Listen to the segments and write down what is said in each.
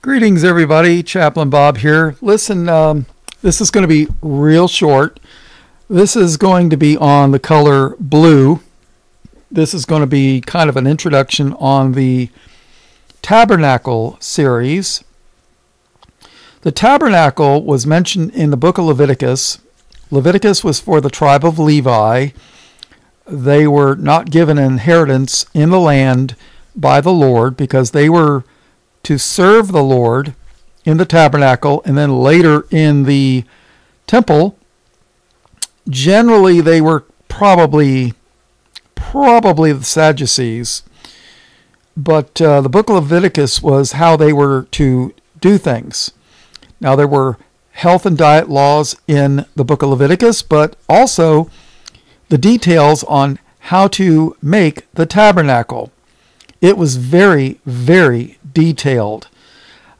Greetings, everybody. Chaplain Bob here. Listen, this is going to be real short. This is going to be on the color blue. This is going to be kind of an introduction on the tabernacle series. The tabernacle was mentioned in the book of Leviticus. Leviticus was for the tribe of Levi. They were not given an inheritance in the land by the Lord because they were to serve the Lord in the tabernacle and then later in the temple. Generally, they were probably the Sadducees, but the book of Leviticus was how they were to do things. Now, there were health and diet laws in the book of Leviticus, but also the details on how to make the tabernacle. It was very, very detailed.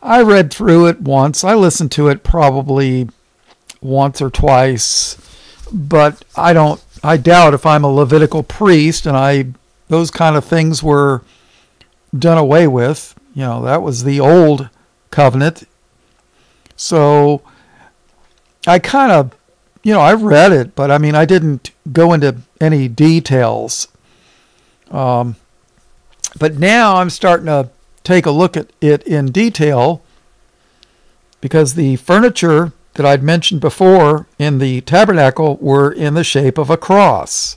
I read through it once. I listened to it probably once or twice, but I doubt if I'm a Levitical priest, and those kind of things were done away with. You know, that was the old covenant. So I kind of, I read it, but I mean, I didn't go into any details. But now I'm starting to take a look at it in detail, because the furniture that I'd mentioned before in the tabernacle were in the shape of a cross.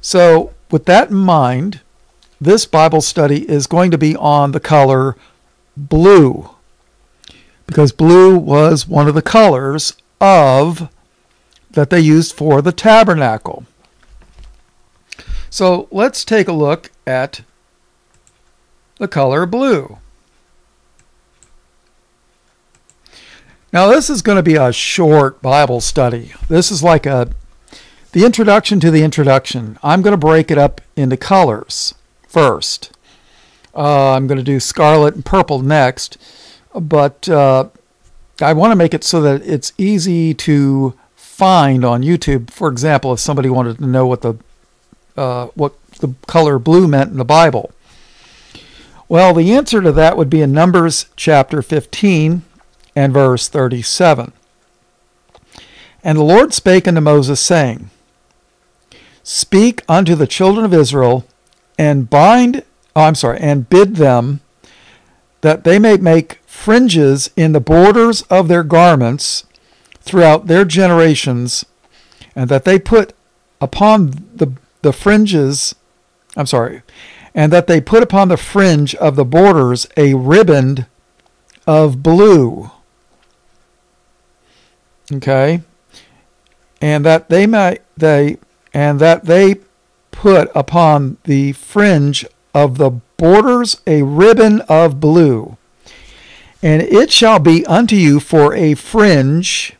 So with that in mind, this Bible study is going to be on the color blue, because blue was one of the colors that they used for the tabernacle. So let's take a look at the color blue. Now, this is going to be a short Bible study. This is like the introduction to the introduction. I'm going to break it up into colors first. I'm going to do scarlet and purple next, but I want to make it so that it's easy to find on YouTube. For example, if somebody wanted to know what the color blue meant in the Bible. Well, the answer to that would be in Numbers chapter 15 and verse 37. And the Lord spake unto Moses, saying, Speak unto the children of Israel, and bid them that they may make fringes in the borders of their garments throughout their generations, and that they put upon the fringe of the borders a riband of blue. Okay? And that they put upon the fringe of the borders a ribbon of blue. And it shall be unto you for a fringe,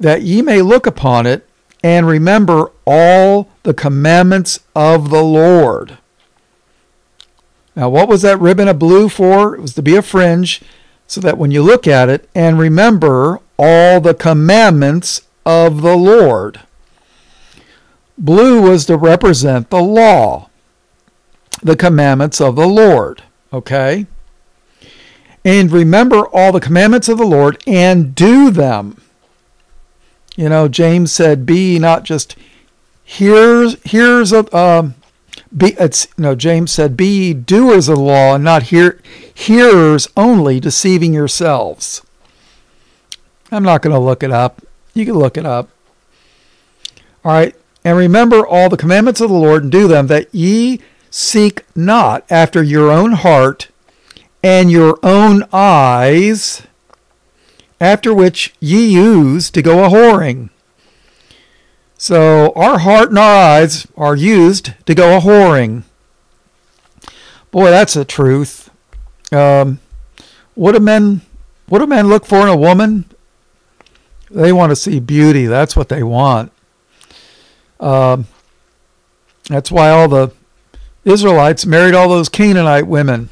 that ye may look upon it and remember all the commandments of the Lord. Now, what was that ribbon of blue for? It was to be a fringe so that when you look at it and remember all the commandments of the Lord. Blue was to represent the law, the commandments of the Lord. Okay? And remember all the commandments of the Lord and do them. You know, James said, be not just James said, be ye doers of the law and not hearers only, deceiving yourselves. I'm not going to look it up. You can look it up. All right. And remember all the commandments of the Lord and do them, that ye seek not after your own heart and your own eyes, after which ye use to go a-whoring. So our heart and our eyes are used to go a-whoring. Boy, that's the truth. What do men look for in a woman? They want to see beauty. That's what they want. That's why all the Israelites married all those Canaanite women.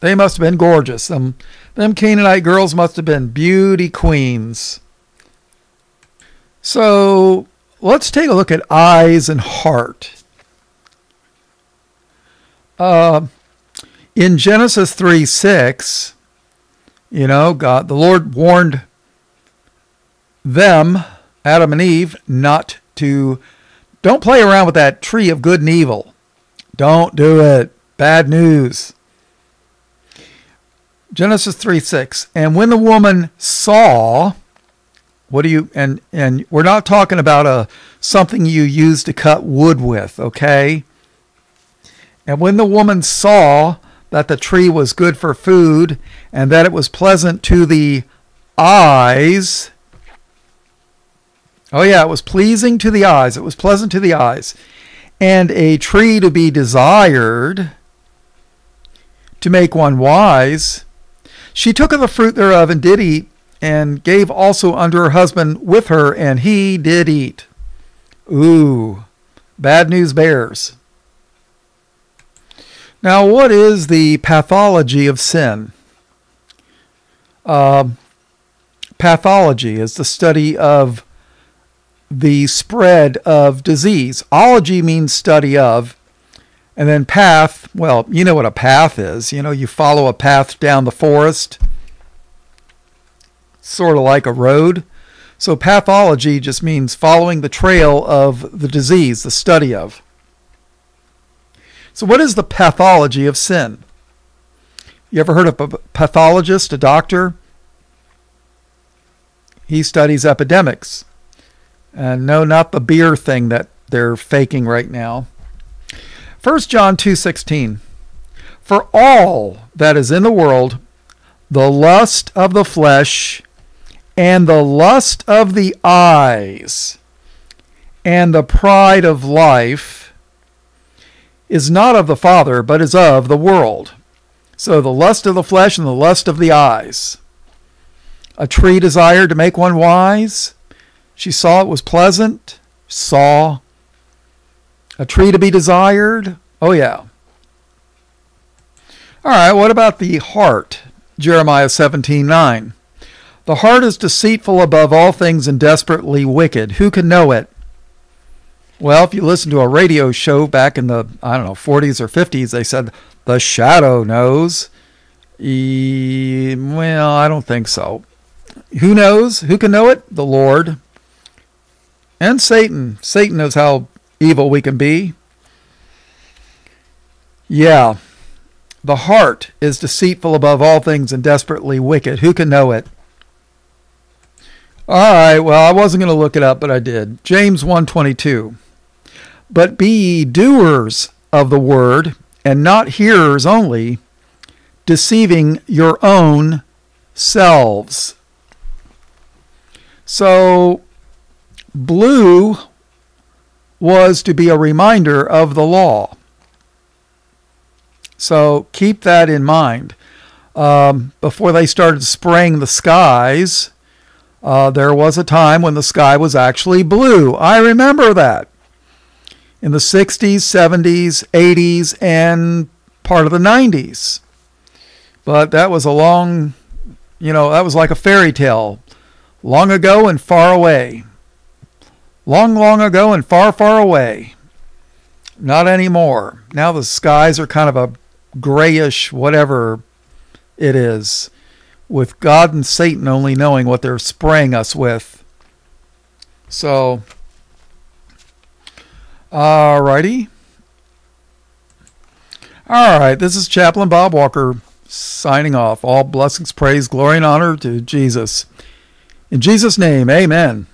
They must have been gorgeous. Them Canaanite girls must have been beauty queens. So let's take a look at eyes and heart. in Genesis 3:6, you know, God, the Lord warned them, Adam and Eve, not to, don't play around with that tree of good and evil. Don't do it. Bad news. Genesis 3:6. And when the woman saw, what do you, and we're not talking about something you use to cut wood with, okay? And when the woman saw that the tree was good for food and that it was pleasant to the eyes. Oh yeah, it was pleasing to the eyes. It was pleasant to the eyes. And a tree to be desired to make one wise. She took of the fruit thereof and did eat, and gave also unto her husband with her, and he did eat. Ooh, bad news bears. Now, what is the pathology of sin? Pathology is the study of the spread of disease. Ology means study of, and then path, well, you know what a path is. You know, you follow a path down the forest, sort of like a road. So pathology just means following the trail of the disease, the study of. So what is the pathology of sin? You ever heard of a pathologist, a doctor? He studies epidemics. And no, not the beer thing that they're faking right now. 1 John 2:16. For all that is in the world, the lust of the flesh and the lust of the eyes and the pride of life is not of the Father, but is of the world. So the lust of the flesh and the lust of the eyes. A tree desired to make one wise. She saw it was pleasant. Saw. A tree to be desired. Oh, yeah. All right, what about the heart? Jeremiah 17:9. The heart is deceitful above all things and desperately wicked. Who can know it? Well, if you listen to a radio show back in the, I don't know, 40s or 50s, they said, the shadow knows. Well, I don't think so. Who knows? Who can know it? The Lord. And Satan. Satan knows how evil we can be. Yeah. The heart is deceitful above all things and desperately wicked. Who can know it? All right, well, I wasn't going to look it up, but I did. James 1:22. But be ye doers of the word, and not hearers only, deceiving your own selves. So, blue was to be a reminder of the law. So, keep that in mind. Before they started spraying the skies, there was a time when the sky was actually blue. I remember that. In the 60s, 70s, 80s, and part of the 90s. But that was a long, you know, that was like a fairy tale. Long ago and far away. Long, long ago and far, far away. Not anymore. Now the skies are kind of a grayish whatever it is, with God and Satan only knowing what they're spraying us with. So, alrighty. Alright, this is Chaplain Bob Walker signing off. All blessings, praise, glory, and honor to Jesus. In Jesus' name, amen.